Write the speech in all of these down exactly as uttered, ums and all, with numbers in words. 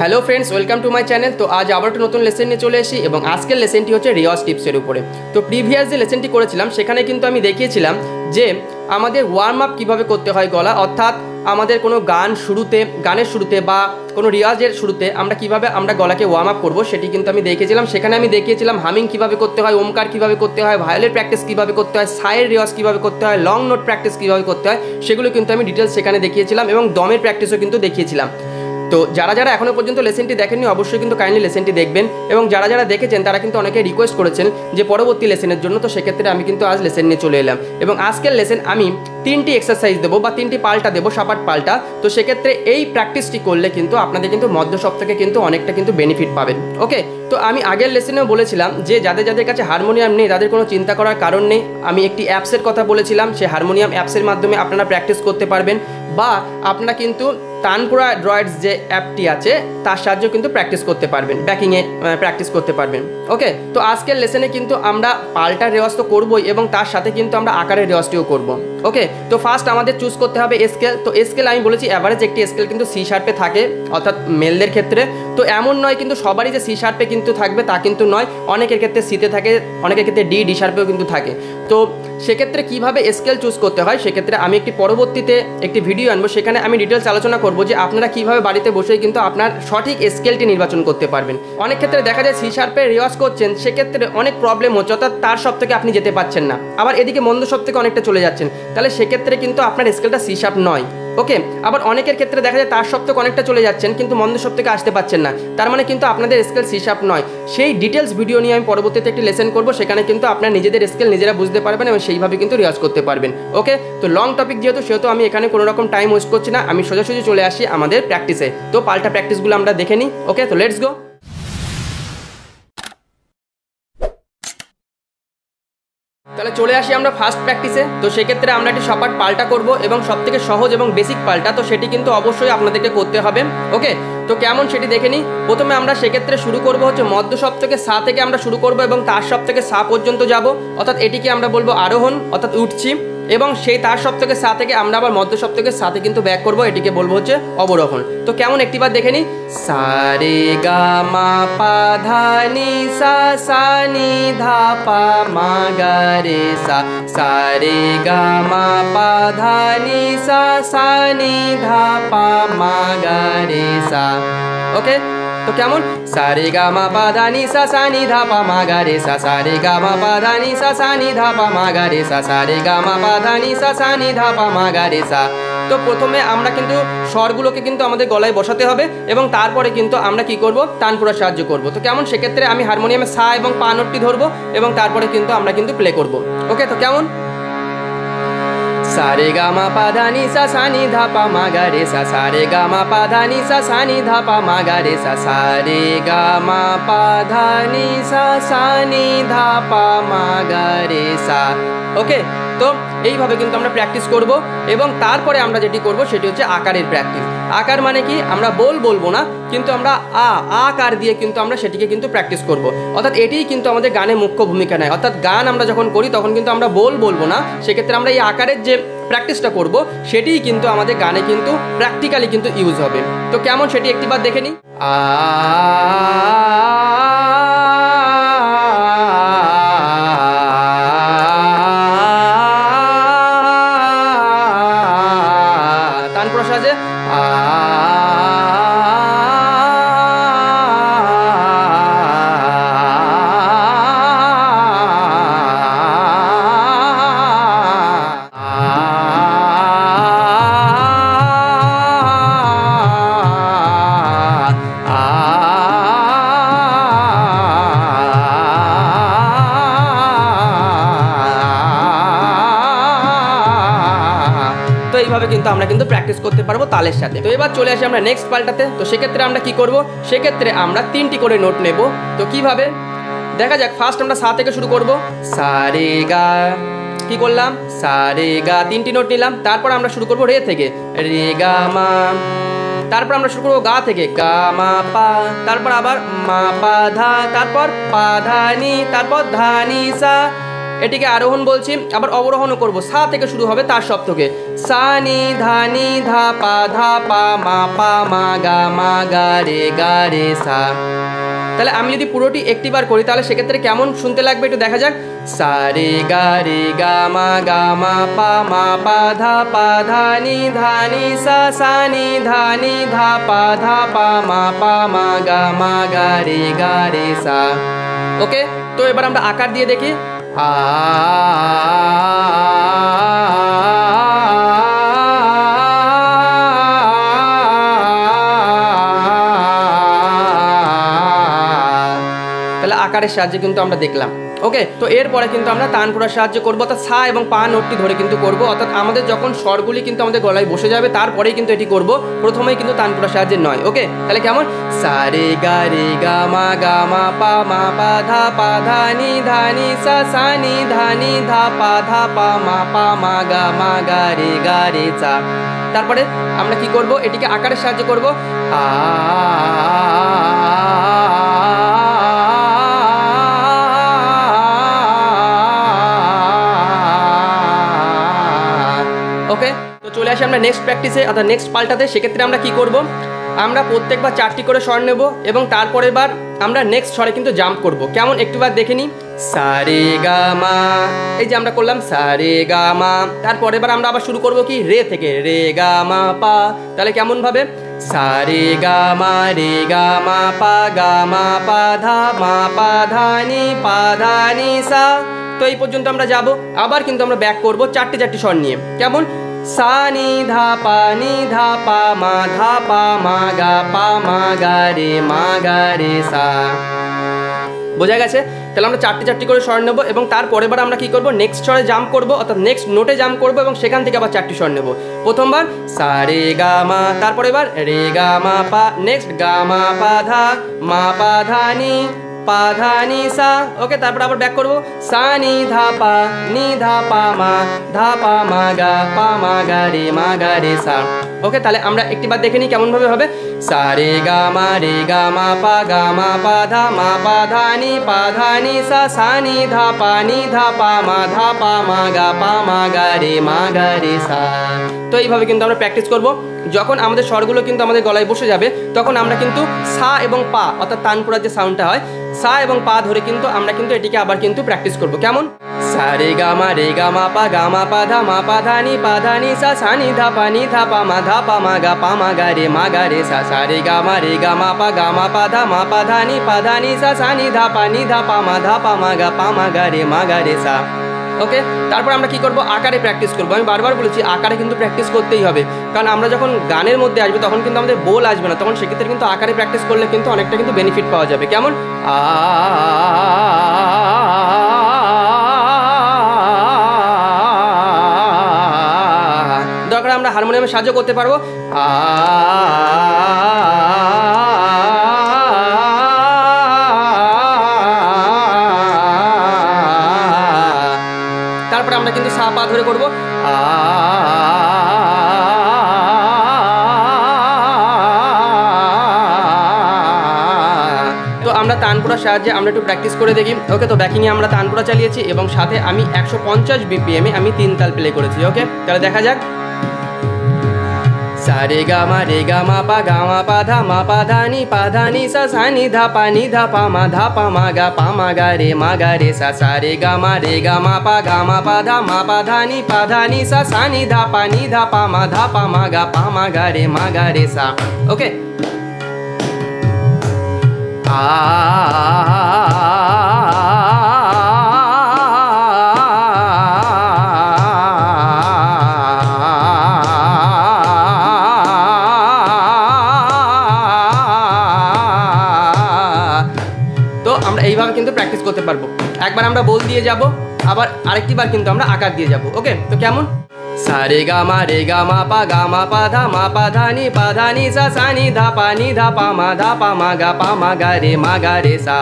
Hello friends welcome to my channel. तो आज आबार एक नतून लेसन निये चले एसेछि एबं आजकेर लेसनटी होच्छे रियाज टिप्सेर उपरे। तो प्रिभियास जे लेसनटी करेछिलाम सेखाने किन्तु आमि देखिएछिलाम जे आमादेर वार्म आप किभाबे करते हय गला, अर्थात आमादेर कोनो गान शुरूते गानेर शुरूते बा कोनो रियाजेर शुरूते आमरा किभाबे आमरा गलाके वार्म आप करब सेटी किन्तु आमि देखिएछिलाम। सेखाने आमि देखिएछिलाम हामिंग किभाबे करते हय, ओमकार किभाबे करते हय, वायोलेट प्रैक्टिस किभाबे करते हय, सायेर रियाज किभाबे करते हय, लंग नोट प्रैक्टिस किभाबे करते हय सेगुलो किन्तु आमि डिटेल्स सेखाने देखिएछिलाम एबं दमेर प्रैक्टिसও किन्तु देखिएছিলাম। तो जारा जारा एखोनो पर्यन्त लेसनटी देखेननि अवश्य किन्तु काइंडलि लेसनटी देखबेन एबं जारा जारा देखेछेन तारा किन्तु अनेके रिक्वेस्ट करेछेन जे परवर्ती लेसनेर जोन्नो। तो सेई क्षेत्रे आमि किन्तु आज लेसन निये चले एलाम एबं आजकेर लेसन आमि तीनटी एक्सारसाइज देबो बा तीनटी पाल्टा देबो, सात आठ पाल्टा। तो सेई क्षेत्रे एई प्रैक्टिसटी करले किन्तु आपनादेर किन्तु मध्य सप्ताहे किन्तु अनेकटा किन्तु बेनिफिट पाबेन। ओके, तो आमी आगेर लेसनेও বলেছিলাম যে যাদের যাদের কাছে হারমোনিয়াম নেই তাদের কোনো চিন্তা করার কারণ নেই। আমি একটি অ্যাপসের কথা বলেছিলাম, সেই হারমোনিয়াম অ্যাপসের মাধ্যমে আপনারা প্র্যাকটিস করতে পারবেন বা আপনারা কিন্তু তানপুরা ড্রয়েডস যে অ্যাপটি আছে তার সাহায্যে কিন্তু প্র্যাকটিস করতে পারবেন, ব্যাকিংয়ে প্র্যাকটিস করতে পারবেন। ওকে, তো আজকের লেসনে কিন্তু আমরা পাল্টার রেওয়াজ তো করবই এবং তার সাথে কিন্তু আমরা আকারের রেওয়াজটিও করব। ওকে, তো ফার্স্ট আমাদের চুজ করতে হবে স্কেল। তো স্কেল আমি বলেছি অ্যাভারেজ একটি স্কেল কিন্তু সি শার্পে থাকে, অর্থাৎ মেলদের ক্ষেত্রে। তো এমন নয় কিন্তু সবারই যে সি শার্পে কিন্তু থাকবে তা কিন্তু নয়, অনেকের ক্ষেত্রে সিতে থাকে, অনেকের ক্ষেত্রে ডি ডি শার্পেও কিন্তু থাকে। তো সেক্ষেত্রে কীভাবে স্কেল চুজ করতে হয় সেক্ষেত্রে আমি একটি পরবর্তীতে একটি ভিডিও আনবো, সেখানে আমি ডিটেলস আলোচনা করব যে আপনারা কীভাবে বাড়িতে বসেই কিন্তু আপনার সঠিক স্কেলটি নির্বাচন করতে পারবেন। অনেক ক্ষেত্রে দেখা যায় সি শার্পে রেওয়াজ করছেন, সেক্ষেত্রে অনেক প্রবলেম হচ্ছে, অর্থাৎ তার সব থেকে আপনি যেতে পারছেন না, আবার এদিকে মন্দ সব থেকে অনেকটা চলে যাচ্ছেন, তাহলে সেক্ষেত্রে কিন্তু আপনার স্কেলটা সি শার্প নয়। ওকে, আবার অনেকের ক্ষেত্রে দেখা যায় তার সপ্তক অনেকটা চলে যাচ্ছেন কিন্তু মন্দ সপ্তকে আসতে পারছেন না, তার মানে কিন্তু আপনাদের স্কেল সি শার্প নয়। সেই ডিটেলস ভিডিও নিয়ে আমি পরবর্তীতে একটি লেসন করব, সেখানে কিন্তু আপনারা নিজেদের স্কেল নিজেরা বুঝতে পারবেন এবং সেইভাবে কিন্তু রিয়াজ করতে পারবেন। ওকে, তো লং টপিক যেহেতু সেহেতু আমি এখানে কোনো রকম টাইম ওয়েস্ট করছি না, আমি সোজাসুজি চলে আসি আমাদের প্র্যাকটিসে। তো পাল্টা প্র্যাকটিসগুলো আমরা দেখে নিই। ওকে, তো লেটস গো। তাহলে চলে আসি আমরা ফার্স্ট প্র্যাকটিসে। তো সেক্ষেত্রে আমরা একটি সাত আট পাল্টা করব এবং সবথেকে সহজ এবং বেসিক পাল্টা, তো সেটি কিন্তু অবশ্যই আপনাদেরকে করতে হবে। ওকে, তো কেমন সেটি দেখে নিই। প্রথমে আমরা সেক্ষেত্রে শুরু করব হচ্ছে মধ্য সপ্তকে সা থেকে আমরা শুরু করব এবং তার সপ্তকে সা পর্যন্ত যাব, অর্থাৎ এটিকে আমরা বলবো আরোহণ, অর্থাৎ উঠছি, এবং সেই তার সপ্তকে সা থেকে আমরা আবার মধ্য সপ্তকের সাথে কিন্তু ব্যাক করব, এটিকে বলবো হচ্ছে অবরোহণ। তো কেমন একটিবার দেখে নিই। সারে গা মা পা ধা নি সা সা নি ধা পা মা গা রে সা। সারে গা মা পা ধা নি সা সা নি ধা পা মা গা রে সা। ওকে, তো কেমন সারে গা মা পা ধা নি সা সা নি ধা পা মা গা রে সা। সারে গা মা পা ধা নি সা সা নি ধা পা মা গা রে সা। সারে গা মা পা ধা নি সা সা নি ধা পা মা গা রে সা। তো প্রথমে আমরা কিন্তু স্বরগুলোকে কিন্তু আমাদের গলায় বসাতে হবে এবং তারপরে কিন্তু আমরা কি করব, তানপুরার সাহায্য করব। তো কেমন সেক্ষেত্রে আমি হারমোনিয়ামে সা এবং পা নোটটি ধরবো এবং তারপরে কিন্তু আমরা কিন্তু প্লে করব। ওকে, তো কেমন সারে গা মা পা ধা নি সা সা নি ধা পা মা গা রে সা। সারে গা মা পা ধা নি সা সা নি ধা পা মা গা রে সা। সারে গা মা পা ধা নি সা সা নি ধা পা মা গা রে সা। ওকে, তো এইভাবে কিন্তু আমরা প্র্যাকটিস করব এবং তারপরে আমরা যেটি করব সেটি হচ্ছে আকারের প্র্যাকটিস। আকার মানে কি, আমরা বল বলবো না কিন্তু আমরা আ আকার দিয়ে কিন্তু আমরা সেটিকে কিন্তু প্র্যাকটিস করব, অর্থাৎ এটিই কিন্তু আমাদের গানে মুখ্য ভূমিকা নেয়, অর্থাৎ গান আমরা যখন করি তখন কিন্তু আমরা বল বলবো না, সেক্ষেত্রে আমরা এই আকারের যে প্র্যাকটিসটা করব সেটিই কিন্তু আমাদের গানে কিন্তু প্র্যাকটিক্যালি কিন্তু ইউজ হবে। তো কেমন সেটি একটিবার দেখে নিই। আ এইভাবে কিন্তু আমরা কিন্তু প্র্যাকটিস করতে পারবো তালের সাথে। তো এবার চলে আসি আমরা নেক্সট পাল্টাতে। তো সেক্ষেত্রে আমরা কি করব, সেক্ষেত্রে আমরা তিনটি করে নোট নেব। তো কিভাবে দেখা যাক। ফার্স্ট আমরা সা থেকে শুরু করব, সারে গা, কি করলাম সারে গা, তিনটি নোট নিলাম। তারপর আমরা শুরু করব রে থেকে, রে গা মা। তারপর আমরা শুরু করবো গা থেকে, গা মা পা, তারপর আবার মা পা ধা, তারপর পা ধা নি, তারপর ধা নি সা। एटिके आरोहण बोलছি আবার অবরোহণও করব সা থেকে শুরু হবে তার সপ্তকে সা নি ধা নি ধা পা ধা পা মা পা মা গা মা গা রে গা রে সা। তাহলে আমি যদি পুরোটি একটি বার করি তাহলে সেক্ষেত্রে কেমন শুনতে লাগবে একটু দেখা যাক। সা রে গা রে গা মা গা মা পা মা পা ধা পা ধা নি ধা নি সা সা নি ধা নি ধা পা ধা পা মা পা মা গা মা গা রে গা রে সা। ওকে তো এবার আমরা আকার দিয়ে দেখি। আ আকারের সাহায্যে কিন্তু আমরা দেখলাম। ওকে তো এরপরে কিন্তু আমরা তানপুরার সাহায্যে করবো অর্থাৎ সা এবং পা নোটটি ধরে কিন্তু করবো, অর্থাৎ আমাদের যখন স্বরগুলি কিন্তু আমাদের গলায় বসে যাবে তারপরেই কিন্তু এটি করবো, প্রথমেই কিন্তু তানপুরার সাহায্যে নয়। ওকে তাহলে কেমন সা রে গা রে গা মা গা মা পা মা পা ধা পা ধা নি ধা নি সা সা নি ধা নি ধা পা ধা পা মা পা মা গা মা গা রে গা রে সা। তারপরে আমরা কি করব এটিকে আকারের সাহায্যে করব। আ চলে আসি আমরা নেক্সট প্র্যাকটিসে অর্থাৎ নেক্সট পাল্টাতে। সেক্ষেত্রে আমরা কি করব আমরা প্রত্যেকবার চারটি করে স্বর নেব এবং তারপরের বার আমরা নেক্সট স্বরে কিন্তু জাম্প করব। কেমন একটুবার দেখে নিই। সা রে গা মা, এই যে আমরা করলাম সা রে গা মা, তারপরের বার আমরা আবার শুরু করব কি রে থেকে, রে গা মা পা। তাহলে কেমনভাবে সা রে গা মা রে গা মা পা গা মা পা ধা মা পা ধা নি পা ধা নি সা। তো এই পর্যন্ত আমরা যাব, আবার কিন্তু আমরা ব্যাক করব চারটি চারটি স্বর নিয়ে। কেমন সা নি ধা পা নি ধা পা মা ধা পা মা গা পা মা গা রে মা গা রে সা। বোঝা গেছে? তাহলে আমরা চারটি চারটি করে স্বর নেব এবং তারপরের বার আমরা কি করব নেক্সট স্বরে জাম্প করব, অর্থাৎ নেক্সট নোটে জাম্প করব এবং সেখান থেকে আবার চারটি স্বর নেব। প্রথমবার সা রে গা মা, তারপরের বার রে গা মা পা, নেক্সট গা মা পা ধা মা পা ধা নি পা ধা নি সা। ওকে তারপর আবার ব্যাক করবো সা নি ধা পা নি ধা পা মা ধা পা মা গা পা মা গা রে মা গা রে সা। ওকে তাহলে আমরা একটিবার দেখে নিই কেমন ভাবে হবে। সা রে গা মা রে গা মা পা গা মা পা ধা মা পা ধা নি পা ধা নি সা সা নি ধা পা নি ধা পা মা ধা পা মা গা পা মা গা রে মা গা রে সা। তো এইভাবে কিন্তু আমরা প্র্যাকটিস করবো। যখন আমাদের স্বরগুলো কিন্তু আমাদের গলায় বসে যাবে তখন আমরা কিন্তু সা এবং পা অর্থাৎ তানপুরার যে সাউন্ডটা হয় সা এবং পা ধরে কিন্তু আমরা কিন্তু এটিকে আবার কিন্তু প্র্যাকটিস করব। কেমন সা রে গা মা রে গা মা পা গা মা পা ধা মা পা ধা নি পা ধা নি সা সা নি ধা পা নি ধা পা মা ধা পা মা গা পা মা গা রে মা গা রে সা। সা রে গা মা রে গা মা পা গা মা পা ধা মা পা ধা নি পা ধা নি সা সা নি ধা পা নি ধা পা মা ধা পা মা গা পা মা গা রে মা গা রে সা। ওকে তারপর আমরা কি করব আকারে প্র্যাকটিস করব। আমি বারবার বলেছি আকারে কিন্তু প্র্যাকটিস করতেই হবে, কারণ আমরা যখন গানের মধ্যে আসবো তখন কিন্তু আমাদের বোল আসবে না, তখন সেক্ষেত্রে কিন্তু আকারে প্র্যাকটিস করলে কিন্তু অনেকটা কিন্তু বেনিফিট পাওয়া যাবে। কেমন আ দরকার আমরা হারমোনিয়ামে সাহায্য করতে পারবো। আ তারপরে আমরা কিন্তু সা পা ধরে করব। আ তো আমরা তানপুরার সাহায্যে আমরা একটু প্র্যাকটিস করে দেখি। ওকে তো ব্যাকিংয়ে আমরা তানপুরা চালিয়েছি এবং সাথে আমি একশো পঞ্চাশ বিপিএম এ আমি তিন তাল প্লে করেছি। ওকে তাহলে দেখা যাক। সা রে গা মা রে গা মা পা গা মা পা ধা মা পা ধা নি পা ধা নি সা সা নি ধা পা নি ধা পা মা ধা পা মা গা পা মা গা রে মা গা রে সা। সা রে গা মা রে গা মা পা গা মা পা ধা মা পা ধা নি পা ধা নি সা সা নি ধা পা নি ধা পা মা ধা পা মা গা পা মা গা রে মা গা রে সা। ওকে আ এইভাবে কিন্তু প্র্যাকটিস করতে পারবো। একবার আমরা বোল দিয়ে যাব, আবার আরেকটি বার কিন্তু আমরা আকার দিয়ে যাব। ওকে তো কেমন সা রে গা মা রে গা মা পা গা মা পা ধা মা পা ধা নি পা ধা নি সা সা নি ধা পা নি ধা পা মা ধা পা মা গা পা মা গা রে মা গা রে সা।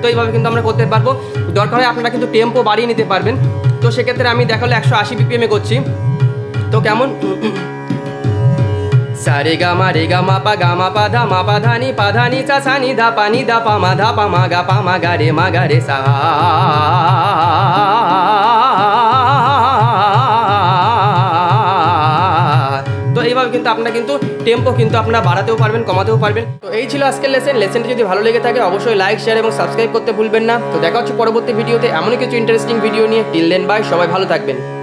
তো এইভাবে কিন্তু আমরা করতে পারবো। দরকার হয় আপনারা কিন্তু টেম্পো বাড়িয়ে নিতে পারবেন। তো সেক্ষেত্রে আমি দেখালো একশো আশি বিপিএমে করছি। তো কেমন सारे गा मा रे गा मा पा गा मा पा धा मा पा धानी पा धानी सा सा नी धा पा नी धा पा मा धा पा मा गा पा मा गा रे मा गा रे सा। तो এইভাবে কিন্তু আপনারা কিন্তু টেম্পো কিন্তু আপনারা বাড়াতেও পারবেন কমাতেও পারবেন। তো এই ছিল আজকের লেসন। লেসনটি যদি ভালো লেগে থাকে অবশ্যই লাইক শেয়ার এবং সাবস্ক্রাইব করতে ভুলবেন না। তো দেখা হচ্ছে পরবর্তী ভিডিওতে এমন কিছু ইন্টারেস্টিং ভিডিও নিয়ে। টিল দেন বাই, সবাই ভালো থাকবেন।